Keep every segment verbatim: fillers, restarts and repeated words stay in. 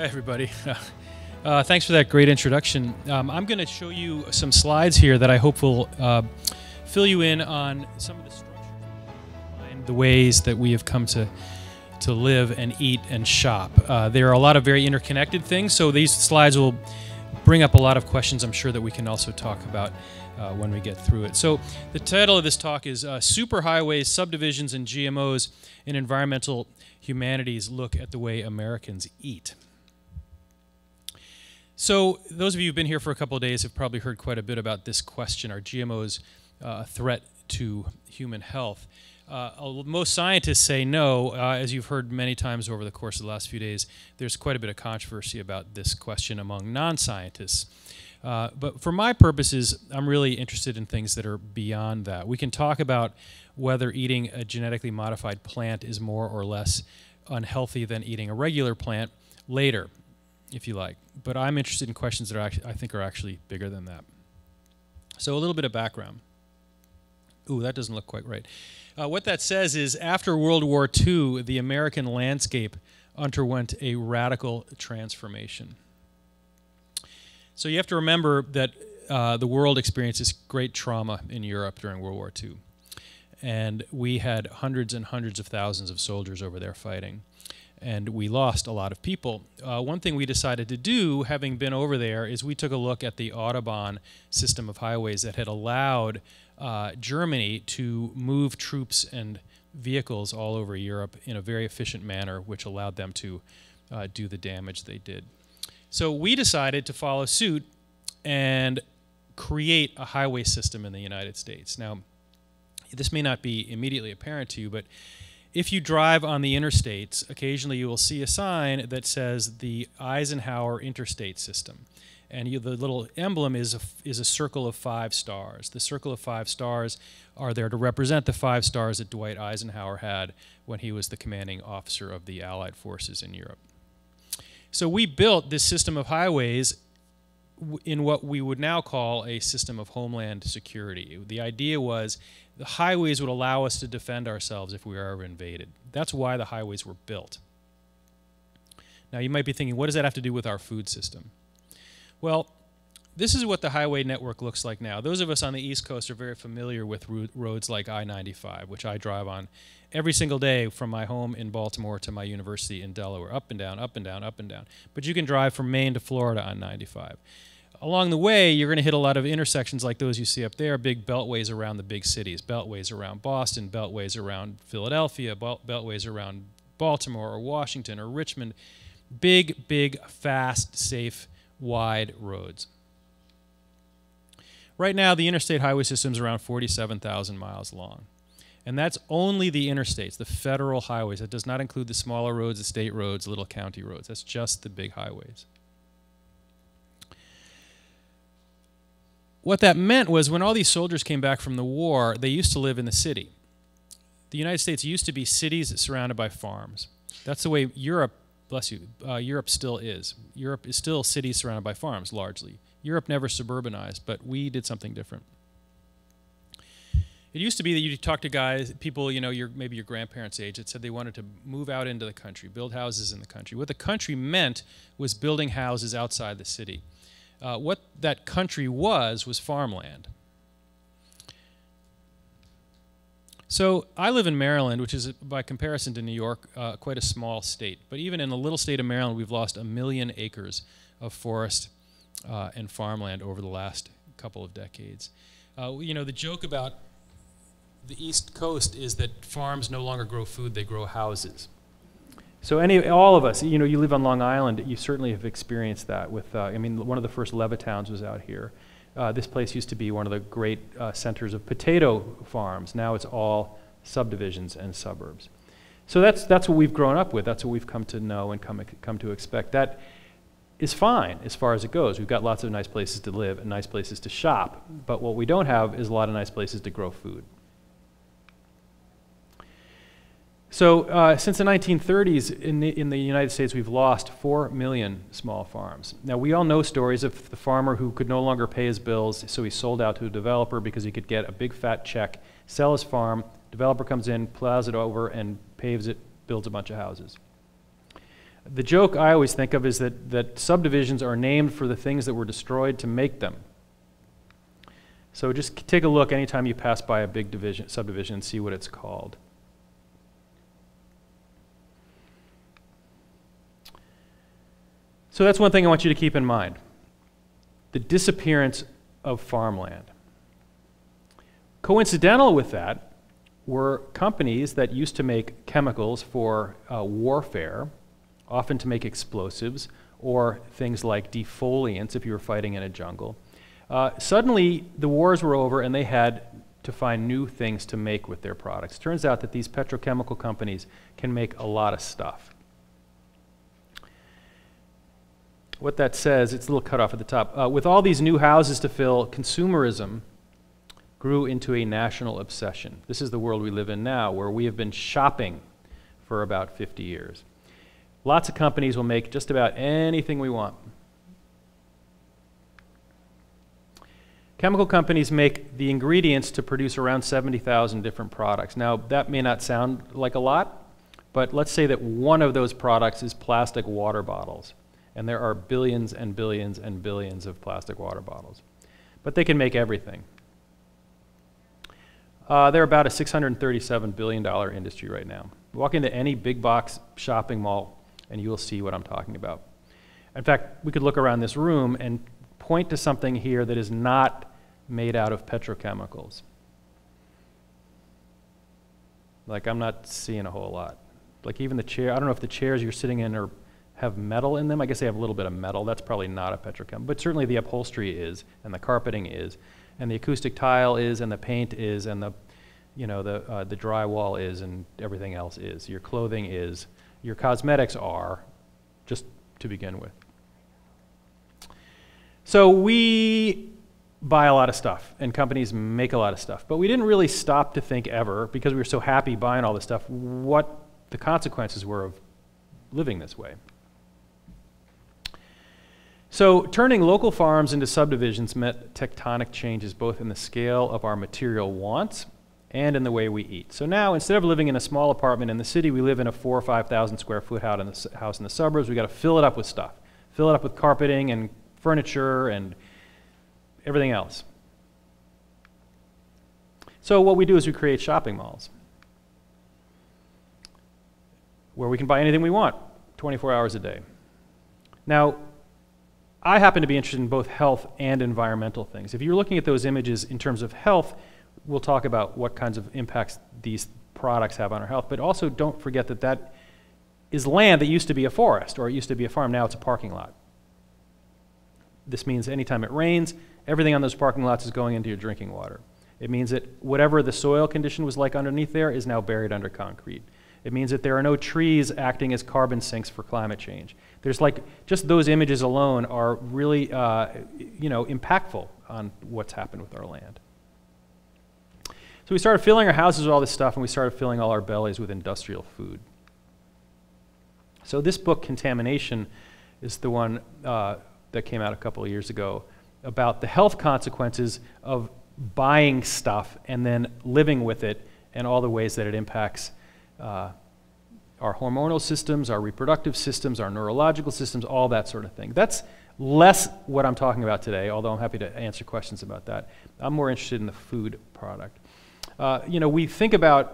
Hi everybody. Uh, thanks for that great introduction. Um, I'm going to show you some slides here that I hope will uh, fill you in on some of the structure and the ways that we have come to to live and eat and shop. Uh, there are a lot of very interconnected things, so these slides will bring up a lot of questions I'm sure that we can also talk about uh, when we get through it. So the title of this talk is uh, Superhighways, Subdivisions, and G M Os, an Environmental Humanities Look at the Way Americans Eat. So those of you who've been here for a couple of days have probably heard quite a bit about this question: are G M Os uh, a threat to human health? Uh, most scientists say no. Uh, as you've heard many times over the course of the last few days, there's quite a bit of controversy about this question among non-scientists. Uh, but for my purposes, I'm really interested in things that are beyond that. We can talk about whether eating a genetically modified plant is more or less unhealthy than eating a regular plant later, if you like. But I'm interested in questions that are actually, I think are actually bigger than that. So a little bit of background. Ooh, that doesn't look quite right. Uh, what that says is, after World War Two, the American landscape underwent a radical transformation. So you have to remember that uh, the world experiences great trauma in Europe during World War Two. And we had hundreds and hundreds of thousands of soldiers over there fighting. And we lost a lot of people. Uh, one thing we decided to do, having been over there, is we took a look at the Autobahn system of highways that had allowed Uh, Germany to move troops and vehicles all over Europe in a very efficient manner, which allowed them to uh, do the damage they did. So we decided to follow suit and create a highway system in the United States. Now, this may not be immediately apparent to you, but if you drive on the interstates, occasionally you will see a sign that says the Eisenhower Interstate System. And you, the little emblem is a, is a circle of five stars. The circle of five stars are there to represent the five stars that Dwight Eisenhower had when he was the commanding officer of the Allied forces in Europe. So we built this system of highways in what we would now call a system of homeland security. The idea was the highways would allow us to defend ourselves if we were ever invaded. That's why the highways were built. Now you might be thinking, what does that have to do with our food system? Well, this is what the highway network looks like now. Those of us on the East Coast are very familiar with roads like I ninety-five, which I drive on every single day from my home in Baltimore to my university in Delaware, up and down, up and down, up and down. But you can drive from Maine to Florida on ninety-five. Along the way, you're going to hit a lot of intersections like those you see up there, big beltways around the big cities, beltways around Boston, beltways around Philadelphia, belt beltways around Baltimore or Washington or Richmond. Big, big, fast, safe, wide roads. Right now, the interstate highway system is around forty-seven thousand miles long. And that's only the interstates, the federal highways. That does not include the smaller roads, the state roads, little county roads. That's just the big highways. What that meant was when all these soldiers came back from the war, they used to live in the city. The United States used to be cities surrounded by farms. That's the way Europe Bless you. Uh, Europe still is. Europe is still cities surrounded by farms, largely. Europe never suburbanized, but we did something different. It used to be that you talk to guys, people, you know, your, maybe your grandparents' age, that said they wanted to move out into the country, build houses in the country. What the country meant was building houses outside the city. Uh, what that country was was farmland. So I live in Maryland, which is, by comparison to New York, uh, quite a small state. But even in the little state of Maryland, we've lost a million acres of forest uh, and farmland over the last couple of decades. Uh, you know, the joke about the East Coast is that farms no longer grow food, they grow houses. So any, all of us, you know, you live on Long Island, you certainly have experienced that with, uh, I mean, one of the first Levitowns was out here. Uh, this place used to be one of the great uh, centers of potato farms. Now it's all subdivisions and suburbs. So that's, that's what we've grown up with. That's what we've come to know and come, come to expect. That is fine as far as it goes. We've got lots of nice places to live and nice places to shop. But what we don't have is a lot of nice places to grow food. So uh, since the nineteen thirties, in the, in the United States, we've lost four million small farms. Now, we all know stories of the farmer who could no longer pay his bills, so he sold out to a developer because he could get a big fat check, sell his farm, developer comes in, plows it over, and paves it, builds a bunch of houses. the joke I always think of is that, that subdivisions are named for the things that were destroyed to make them. So just take a look anytime you pass by a big division, subdivision and see what it's called. So that's one thing I want you to keep in mind. The disappearance of farmland. Coincidental with that were companies that used to make chemicals for uh, warfare, often to make explosives or things like defoliants if you were fighting in a jungle. Uh, suddenly the wars were over and they had to find new things to make with their products. Turns out that these petrochemical companies can make a lot of stuff. What that says, it's a little cut off at the top. Uh, with all these new houses to fill, consumerism grew into a national obsession. This is the world we live in now, where we have been shopping for about fifty years. Lots of companies will make just about anything we want. Chemical companies make the ingredients to produce around seventy thousand different products. Now, that may not sound like a lot, but let's say that one of those products is plastic water bottles. And there are billions and billions and billions of plastic water bottles. But they can make everything. Uh, they're about a six hundred thirty-seven billion dollar industry right now. Walk into any big box shopping mall and you'll see what I'm talking about. In fact, we could look around this room and point to something here that is not made out of petrochemicals. Like, I'm not seeing a whole lot. Like, even the chair, I don't know if the chairs you're sitting in are have metal in them. I guess they have a little bit of metal. That's probably not a petrochem, but certainly the upholstery is, and the carpeting is, and the acoustic tile is, and the paint is, and the, you know, the uh, the drywall is, and everything else is. Your clothing is, your cosmetics are, just to begin with. So we buy a lot of stuff, and companies make a lot of stuff, but we didn't really stop to think ever, because we were so happy buying all this stuff, what the consequences were of living this way. So turning local farms into subdivisions meant tectonic changes both in the scale of our material wants and in the way we eat. So now, instead of living in a small apartment in the city, we live in a four or five thousand square foot house in the suburbs. We've got to fill it up with stuff. Fill it up with carpeting and furniture and everything else. So what we do is we create shopping malls where we can buy anything we want twenty-four hours a day. Now, I happen to be interested in both health and environmental things. If you're looking at those images in terms of health, we'll talk about what kinds of impacts these products have on our health, but also don't forget that that is land that used to be a forest, or it used to be a farm, now it's a parking lot. This means anytime it rains, everything on those parking lots is going into your drinking water. It means that whatever the soil condition was like underneath there is now buried under concrete. It means that there are no trees acting as carbon sinks for climate change. There's like, just those images alone are really, uh, you know, impactful on what's happened with our land. So we started filling our houses with all this stuff, and we started filling all our bellies with industrial food. So this book, Contamination, is the one uh, that came out a couple of years ago about the health consequences of buying stuff and then living with it and all the ways that it impacts Uh, our hormonal systems, our reproductive systems, our neurological systems, all that sort of thing. That's less what I'm talking about today, although I'm happy to answer questions about that. I'm more interested in the food product. Uh, you know, we think about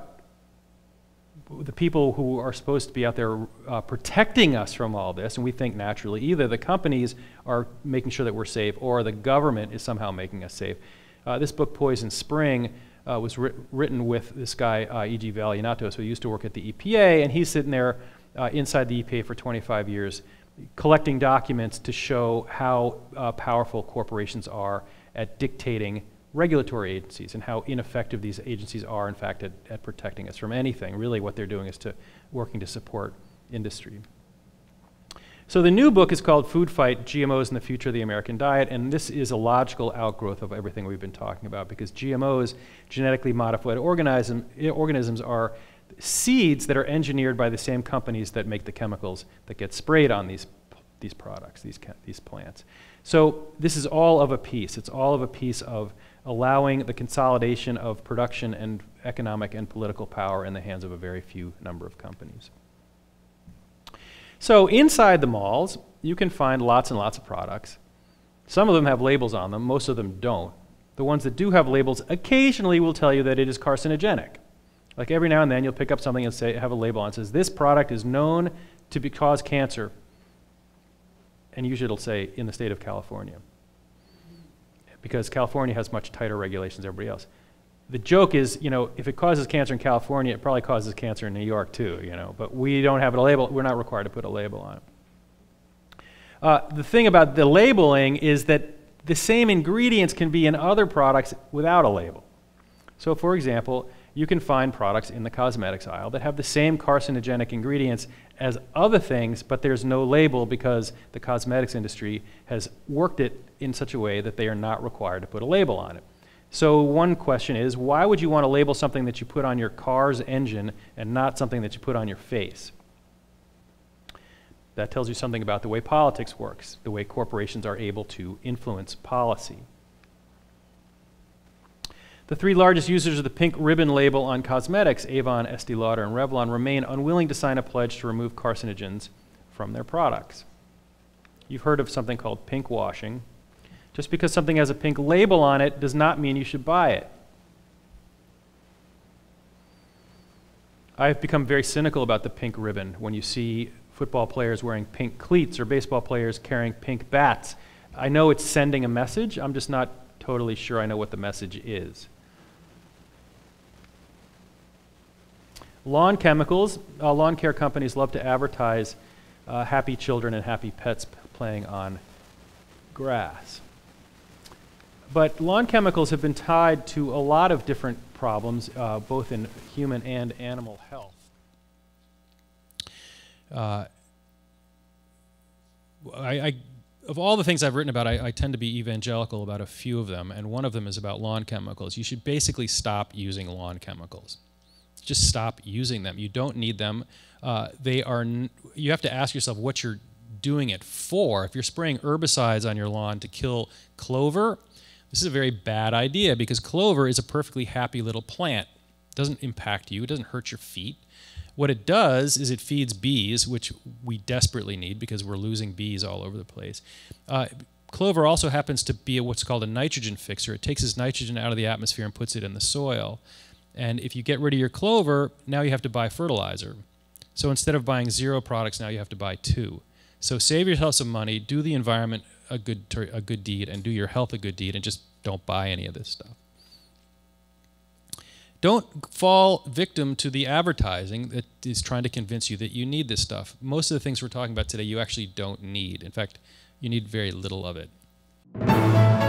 the people who are supposed to be out there uh, protecting us from all this, and we think naturally either the companies are making sure that we're safe or the government is somehow making us safe. Uh, this book, Poison Spring, Uh, was writ written with this guy, uh, E G Valianatos, who used to work at the E P A, and he's sitting there uh, inside the E P A for twenty-five years collecting documents to show how uh, powerful corporations are at dictating regulatory agencies and how ineffective these agencies are, in fact, at, at protecting us from anything. Really what they're doing is to working to support industry. So the new book is called Food Fight, G M Os and the Future of the American Diet, and this is a logical outgrowth of everything we've been talking about, because G M Os, genetically modified organism, organisms, are seeds that are engineered by the same companies that make the chemicals that get sprayed on these, these products, these, these plants. So this is all of a piece. It's all of a piece of allowing the consolidation of production and economic and political power in the hands of a very few number of companies. So inside the malls, you can find lots and lots of products. Some of them have labels on them, most of them don't. The ones that do have labels occasionally will tell you that it is carcinogenic. Like every now and then you'll pick up something and say, have a label on it, says this product is known to be cause cancer. And usually it'll say in the state of California. Because California has much tighter regulations than everybody else. The joke is, you know, if it causes cancer in California, it probably causes cancer in New York too, you know, but we don't have a label, we're not required to put a label on it. Uh, the thing about the labeling is that the same ingredients can be in other products without a label. So for example, you can find products in the cosmetics aisle that have the same carcinogenic ingredients as other things, but there's no label because the cosmetics industry has worked it in such a way that they are not required to put a label on it. So one question is, why would you want to label something that you put on your car's engine and not something that you put on your face? That tells you something about the way politics works, the way corporations are able to influence policy. The three largest users of the pink ribbon label on cosmetics, Avon, Estee Lauder, and Revlon, remain unwilling to sign a pledge to remove carcinogens from their products. You've heard of something called pink washing. Just because something has a pink label on it does not mean you should buy it. I've become very cynical about the pink ribbon when you see football players wearing pink cleats or baseball players carrying pink bats. I know it's sending a message, I'm just not totally sure I know what the message is. Lawn chemicals, uh, lawn care companies love to advertise uh, happy children and happy pets playing on grass. But lawn chemicals have been tied to a lot of different problems, uh, both in human and animal health. Uh, I, I, of all the things I've written about, I, I tend to be evangelical about a few of them, and one of them is about lawn chemicals. You should basically stop using lawn chemicals. Just stop using them. You don't need them. Uh, they are n you have to ask yourself what you're doing it for. If you're spraying herbicides on your lawn to kill clover, this is a very bad idea because clover is a perfectly happy little plant. It doesn't impact you. It doesn't hurt your feet. What it does is it feeds bees, which we desperately need because we're losing bees all over the place. Uh, clover also happens to be a, what's called a nitrogen fixer. It takes its nitrogen out of the atmosphere and puts it in the soil. And if you get rid of your clover, now you have to buy fertilizer. So instead of buying zero products, now you have to buy two. So save yourself some money, do the environment a good, a good deed, and do your health a good deed, and just don't buy any of this stuff. Don't fall victim to the advertising that is trying to convince you that you need this stuff. Most of the things we're talking about today you actually don't need. In fact, you need very little of it.